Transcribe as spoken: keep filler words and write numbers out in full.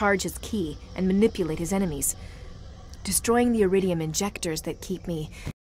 charge his key and manipulate his enemies, destroying the iridium injectors that keep me